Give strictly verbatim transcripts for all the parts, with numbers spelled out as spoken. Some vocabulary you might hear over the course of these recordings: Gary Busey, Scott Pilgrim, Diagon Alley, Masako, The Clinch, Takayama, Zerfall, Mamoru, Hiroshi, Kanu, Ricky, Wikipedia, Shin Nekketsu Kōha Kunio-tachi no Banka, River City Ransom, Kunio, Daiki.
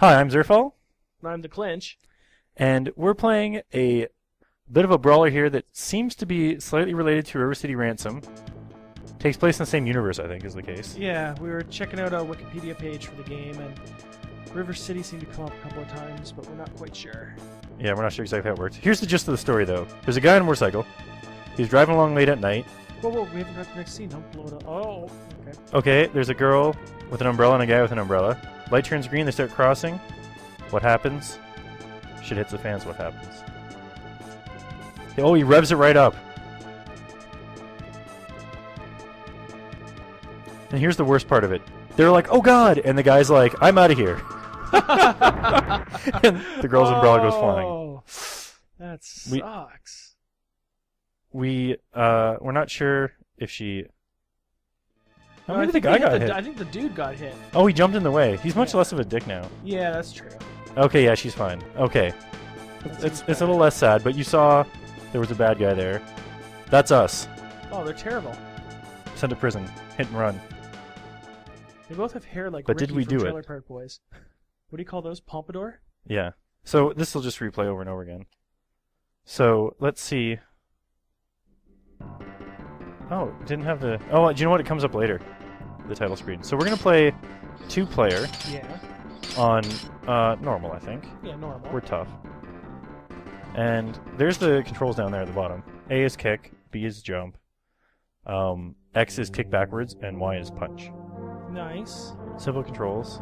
Hi, I'm Zerfall. I'm The Clinch. And we're playing a bit of a brawler here that seems to be slightly related to River City Ransom. Takes place in the same universe, I think, is the case. Yeah, we were checking out our Wikipedia page for the game, and River City seemed to come up a couple of times, but we're not quite sure. Yeah, we're not sure exactly how it works. Here's the gist of the story, though. There's a guy on a motorcycle. He's driving along late at night. Whoa, whoa, we haven't got the next scene. Don't blow it up. Oh, okay. Okay, there's a girl with an umbrella and a guy with an umbrella. Light turns green, they start crossing. What happens? Shit hits the fans, what happens? Oh, he revs it right up. And here's the worst part of it. They're like, oh god! And the guy's like, I'm out of here. And the girl's oh, umbrella goes flying. That sucks. We, we uh, we're not sure if she... No, I, I, think think I, got hit. Hit. I think the dude got hit. Oh, he jumped in the way. He's much yeah. less of a dick now. Yeah, that's true. Okay, yeah, she's fine. Okay. That it's it's a little less sad, but you saw there was a bad guy there. That's us. Oh, they're terrible. Sent to prison. Hit and run. They both have hair like but Ricky did we from do Trailer it? Park Boys. What do you call those? Pompadour? Yeah. So this will just replay over and over again. So, let's see... Oh, didn't have the... Oh, do you know what? It comes up later, the title screen. So we're going to play two-player yeah. on uh, normal, I think. Yeah, normal. We're tough. And there's the controls down there at the bottom. A is kick, B is jump, um, X is kick backwards, and Y is punch. Nice. Simple controls.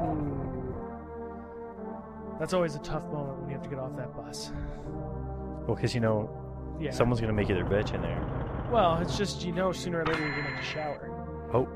Ooh. That's always a tough moment when you have to get off that bus. Well, because you know, yeah. someone's going to make you their bitch in there. Well, it's just, you know, sooner or later you're going to have to shower. Oh,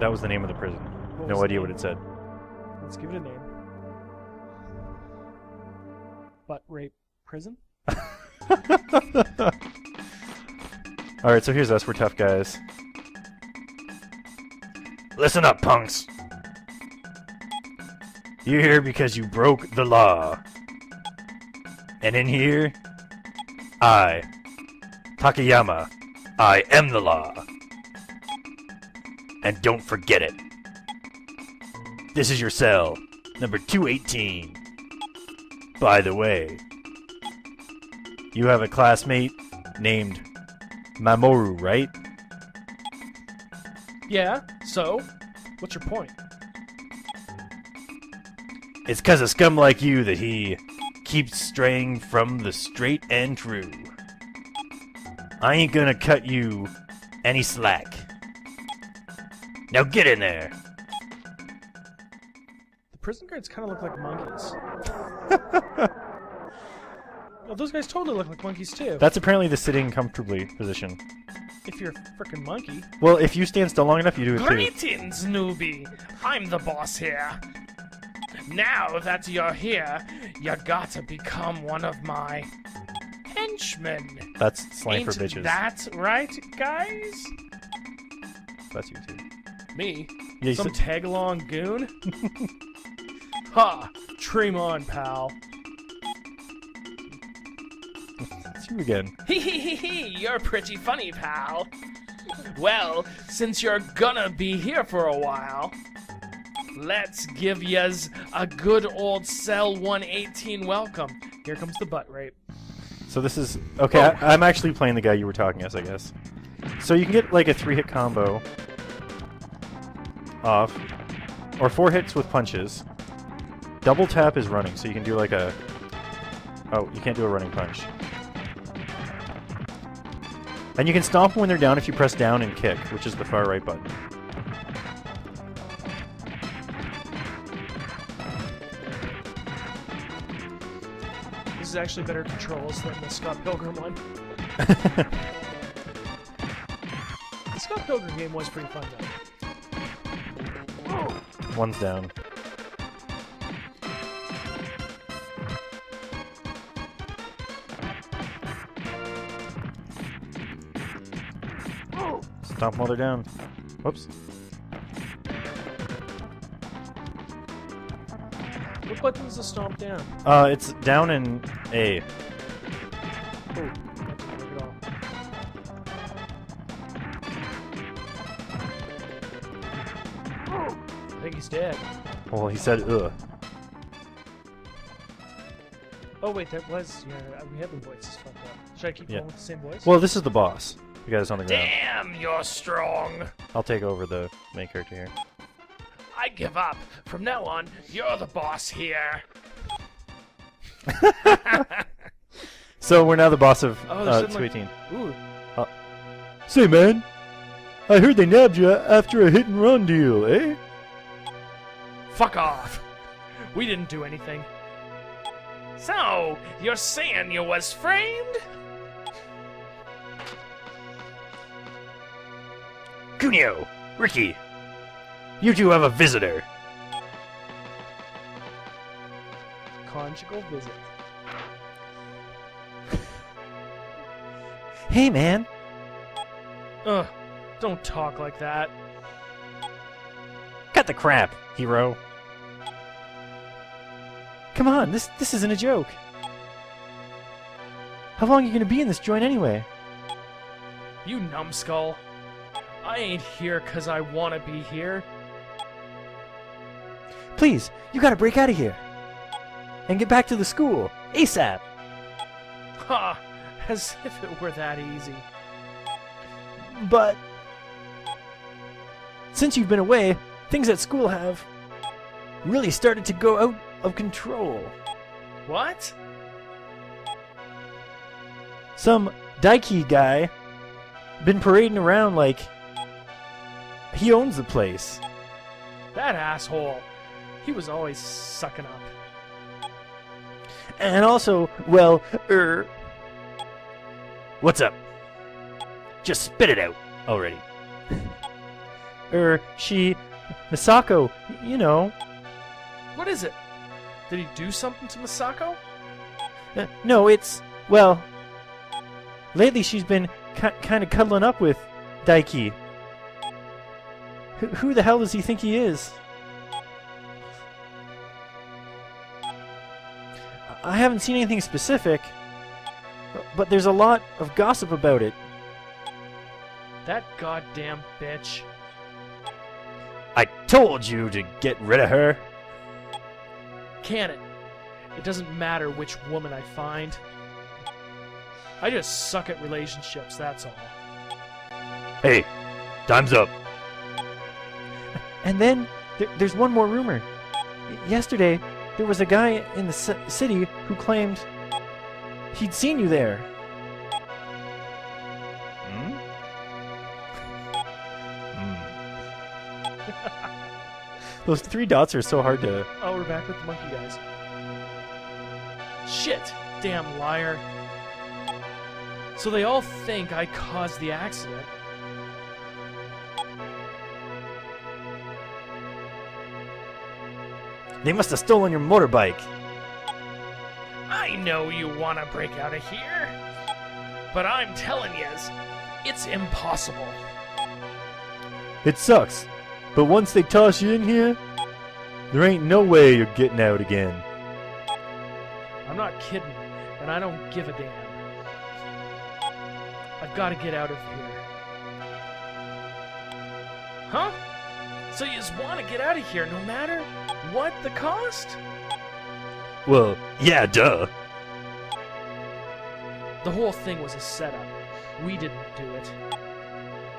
that was the name of the prison. What no idea what it said. Let's give it a name. Butt rape prison? Alright, so here's us. We're tough guys. Listen up, punks. You're here because you broke the law. And in here... I, Takayama, I am the law. And don't forget it. This is your cell, number two eighteen. By the way, you have a classmate named Mamoru, right? Yeah, so? What's your point? It's 'cause of scum like you that he... keeps straying from the straight and true. I ain't gonna cut you any slack. Now get in there! The prison guards kinda look like monkeys. Well, those guys totally look like monkeys too. That's apparently the sitting comfortably position. If you're a frickin' monkey. Well, if you stand still long enough, you do it too. Greetings, newbie! I'm the boss here! Now that you're here, you gotta become one of my henchmen. That's slang Ain't for bitches. That's right, guys? That's you too. Me? Yeah, some tag-along goon? Ha! Dream on, pal. That's you again. Hee hee hee hee! You're pretty funny, pal. Well, since you're gonna be here for a while... Let's give yuz a good old cell one eighteen welcome. Here comes the butt rape. So this is... Okay, oh. I, I'm actually playing the guy you were talking as, I guess. So you can get like a three-hit combo off, or four hits with punches. Double tap is running, so you can do like a... Oh, you can't do a running punch. And you can stomp when they're down if you press down and kick, which is the far right button. This is actually better controls than the Scott Pilgrim one. The Scott Pilgrim game was pretty fun, though. Oh. One's down. Oh. Stomp while they're down. Whoops. What button's the stomp down? Uh, it's down in A. Oh, think he's dead. Well, he said, ugh. Oh wait, that was, yeah, we have the voices fucked up. Should I keep yeah. going with the same voice? Well, this is the boss. You guys on the ground. Damn, you're strong! I'll take over the main character here. I give up. From now on, you're the boss here. So we're now the boss of oh, uh, two eighteen. Like... Ooh. Uh, say, man, I heard they nabbed you after a hit and run deal, eh? Fuck off. We didn't do anything. So, you're saying you was framed? Kunio, Ricky, you two have a visitor. Conjugal visit. Hey, man. Ugh, don't talk like that. Cut the crap, hero. Come on, this this isn't a joke. How long are you gonna be in this joint anyway? You numbskull. I ain't here cause I wanna be here. Please, you gotta break out of here. And get back to the school, ASAP. Ha! As if it were that easy. But... since you've been away, things at school have... really started to go out of control. What? Some Daiki guy been parading around like he owns the place. That asshole. He was always sucking up. And also, well, er... what's up? Just spit it out already. Er, she... Masako, you know... What is it? Did he do something to Masako? Uh, no, it's... well... lately she's been ki kind of cuddling up with Daiki. H who the hell does he think he is? I haven't seen anything specific, but there's a lot of gossip about it. That goddamn bitch. I told you to get rid of her. Can it? It doesn't matter which woman I find. I just suck at relationships, that's all. Hey, time's up. And then, th there's one more rumor. Yesterday, there was a guy in the c city who claimed he'd seen you there. Hmm? Hmm. Those three dots are so hard to... Oh, we're back with the monkey guys. Shit! Damn liar. So they all think I caused the accident. They must have stolen your motorbike. I know you want to break out of here. But I'm telling you, it's impossible. It sucks. But once they toss you in here, there ain't no way you're getting out again. I'm not kidding, and I don't give a damn. I've got to get out of here. Huh? So you just want to get out of here no matter what the cost? Well, yeah, duh. The whole thing was a setup. We didn't do it.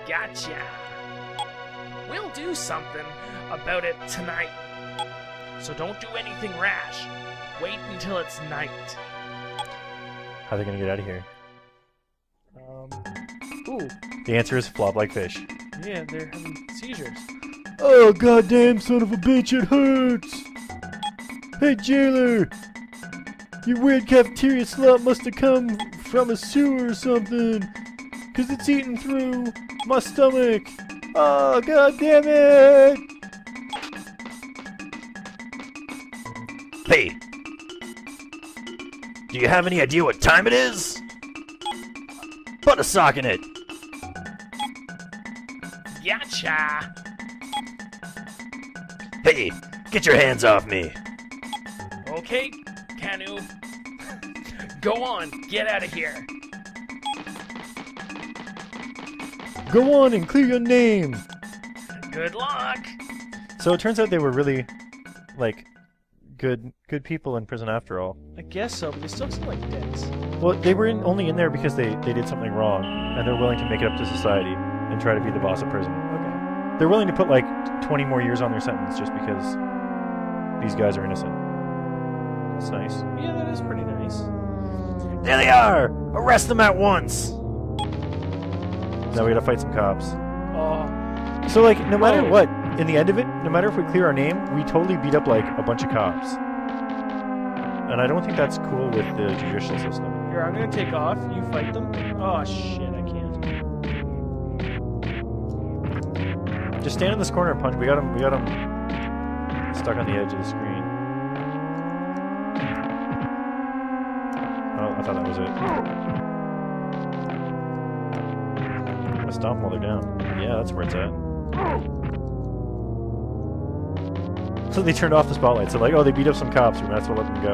Gotcha. We'll do something about it tonight. So don't do anything rash. Wait until it's night. How are they gonna get out of here? Um. Ooh. The answer is flop like fish. Yeah, they're having seizures. Oh, goddamn son of a bitch, it hurts! Hey, jailer! Your weird cafeteria slot must have come from a sewer or something. Cause it's eating through my stomach. Oh, god damn it! Hey! Do you have any idea what time it is? Put a sock in it! Gotcha! Hey! Get your hands off me! Okay, Kanu. Go on, get out of here! Go on and clear your name. Good luck. So it turns out they were really, like, good good people in prison after all. I guess so, but they still seem like dicks. Well, they were in, only in there because they, they did something wrong, and they're willing to make it up to society and try to be the boss of prison. Okay. They're willing to put, like, twenty more years on their sentence just because these guys are innocent. That's nice. Yeah, that is pretty nice. There they are! Arrest them at once! Now we gotta fight some cops. Uh, so, like, no matter what, in the end of it, no matter if we clear our name, we totally beat up, like, a bunch of cops. And I don't think that's cool with the judicial system. Here, I'm gonna take off. You fight them. Oh, shit, I can't. Just stand in this corner and punch. We got him, we got him stuck on the edge of the screen. Oh, I thought that was it. I stomp while they're down. Yeah, that's where it's at. So they turned off the spotlights. So like, oh, they beat up some cops. We might as well let them go.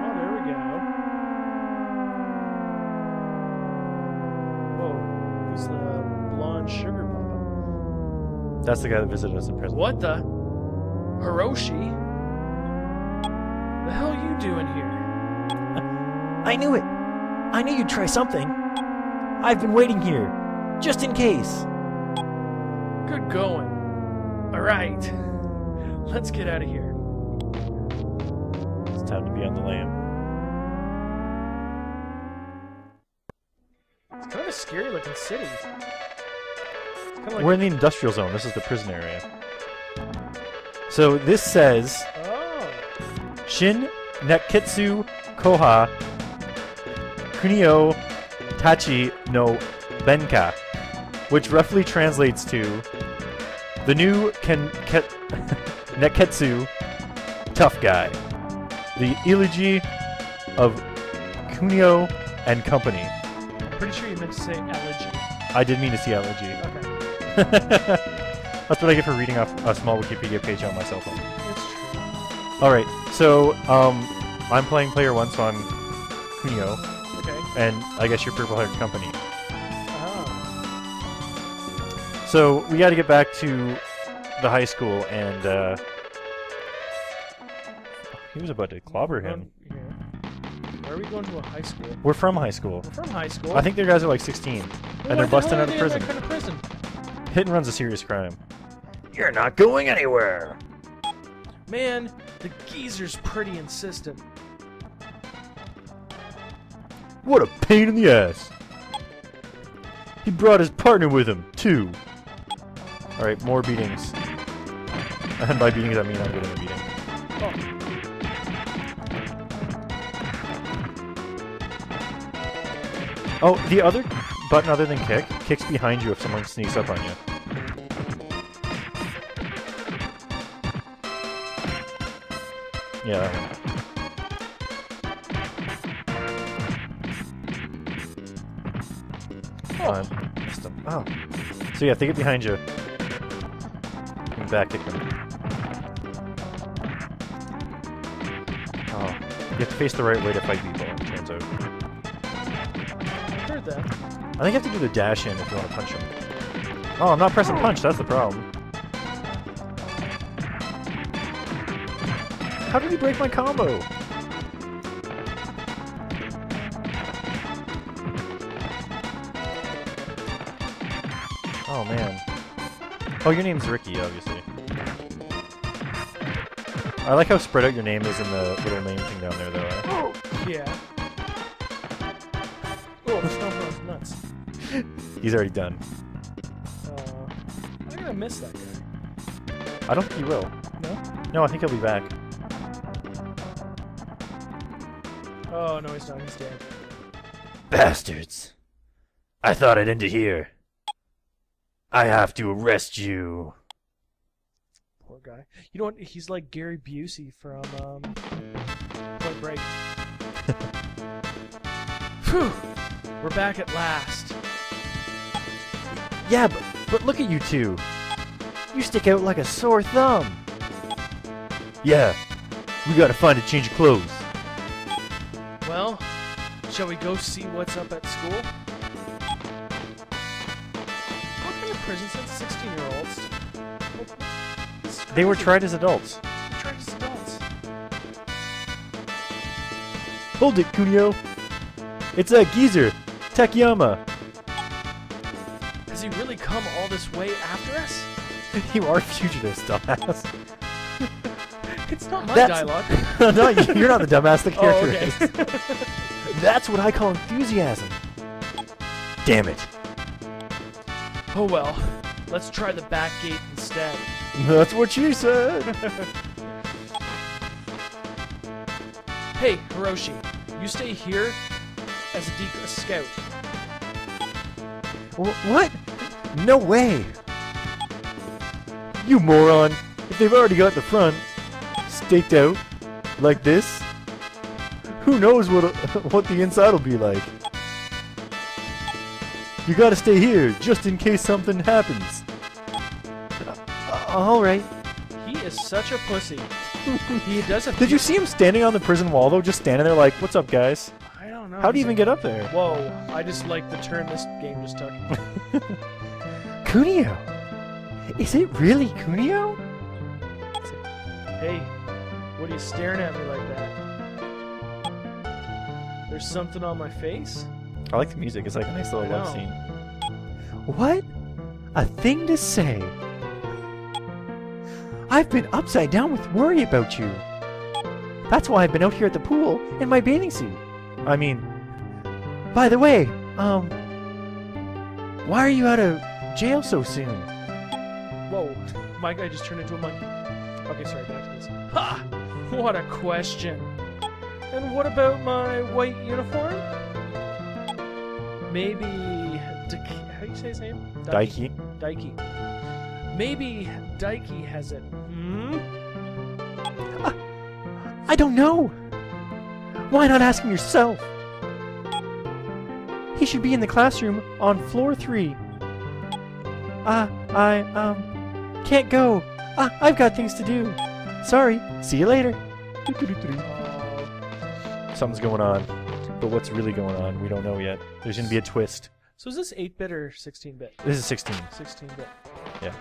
Oh, there we go. Whoa, who's the blonde sugar mama? That's the guy that visited us in prison. What the? Hiroshi? What the hell are you doing here? I knew it. I knew you'd try something. I've been waiting here, just in case. Good going. All right, let's get out of here. It's time to be on the lam. It's kind of a scary-looking city. It's kind of like we're in the industrial zone. This is the prison area. So this says, oh. Shin Nekketsu Kōha Kunio-tachi no Banka, which roughly translates to the new ken ket Nekketsu tough guy, the eulogy of Kunio and company. I'm pretty sure you meant to say elegy. I did mean to say elegy. Okay. That's what I get for reading off a small Wikipedia page on my cell phone. It's true. All right, so um, I'm playing player one, so I'm Kunio. And I guess your purple-haired company. Oh. So we got to get back to the high school, and uh, he was about to clobber him. Um, yeah. Why are we going to a high school? We're from high school. We're from high school. I think their guys are like sixteen, well, and they're busting out of prison. Kind of prison. Hit and run's a serious crime. You're not going anywhere. Man, the geezer's pretty insistent. What a pain in the ass! He brought his partner with him, too! Alright, more beatings. And by beatings I mean I'm getting a beating. Oh. Oh, the other button other than kick, kicks behind you if someone sneaks up on you. Yeah, that one. Oh. So yeah, if they get behind you, and back kick them. Oh. You have to face the right way to fight people, it turns out. I heard that. I think you have to do the dash in if you want to punch them. Oh, I'm not pressing punch, that's the problem. How did he break my combo? Oh, man. Oh, your name's Ricky, obviously. I like how spread out your name is in the little name thing down there, though. Eh? Oh, yeah. Oh, the snowball's nuts. He's already done. Uh, I think I missed that guy. I don't think he will. No? No, I think he'll be back. Oh, no, he's not. He's dead. Bastards! I thought I'd end it here. I have to arrest you. Poor guy. You know what? He's like Gary Busey from um, Point Break. Phew! We're back at last. Yeah, but, but look at you two. You stick out like a sore thumb. Yeah, we gotta find a change of clothes. Well, shall we go see what's up at school? prison since sixteen-year-olds. They were tried as adults. Tried as adults. Hold it, Kunio. It's a geezer, Takayama. Has he really come all this way after us? You are fugitives, dumbass. It's not my That's... dialogue. No, you're not the dumbass. The character oh, okay. is. That's what I call enthusiasm. Damn it. Oh well, let's try the back gate instead. That's what you said. Hey, Hiroshi, you stay here as a, a scout. W what? No way. You moron. If they've already got the front staked out like this, who knows what what the inside will be like. You gotta stay here, just in case something happens. Uh, uh, Alright. He is such a pussy. He doesn't... Did you see him standing on the prison wall, though? Just standing there like, what's up, guys? I don't know. How do you even get up there? Whoa, I just like the turn this game just took. Kunio! Is it really Kunio? Hey, what are you staring at me like that? There's something on my face? I like the music. It's like a nice little love scene. What a thing to say. I've been upside down with worry about you. That's why I've been out here at the pool in my bathing suit. I mean, by the way, um, why are you out of jail so soon? Whoa, my guy just turned into a monkey. Okay, sorry, back to this. Ha! What a question. And what about my white uniform? Maybe... How do you say his name? Daiki. Daiki. Daiki. Maybe Daiki has it. Hmm? Uh, I don't know! Why not ask him yourself? He should be in the classroom on floor three. Ah, uh, I, um... can't go. Uh, I've got things to do. Sorry. See you later. Something's going on. But what's really going on, we don't know yet. There's going to be a twist. So is this eight-bit or sixteen-bit? This is sixteen. sixteen-bit. Yeah.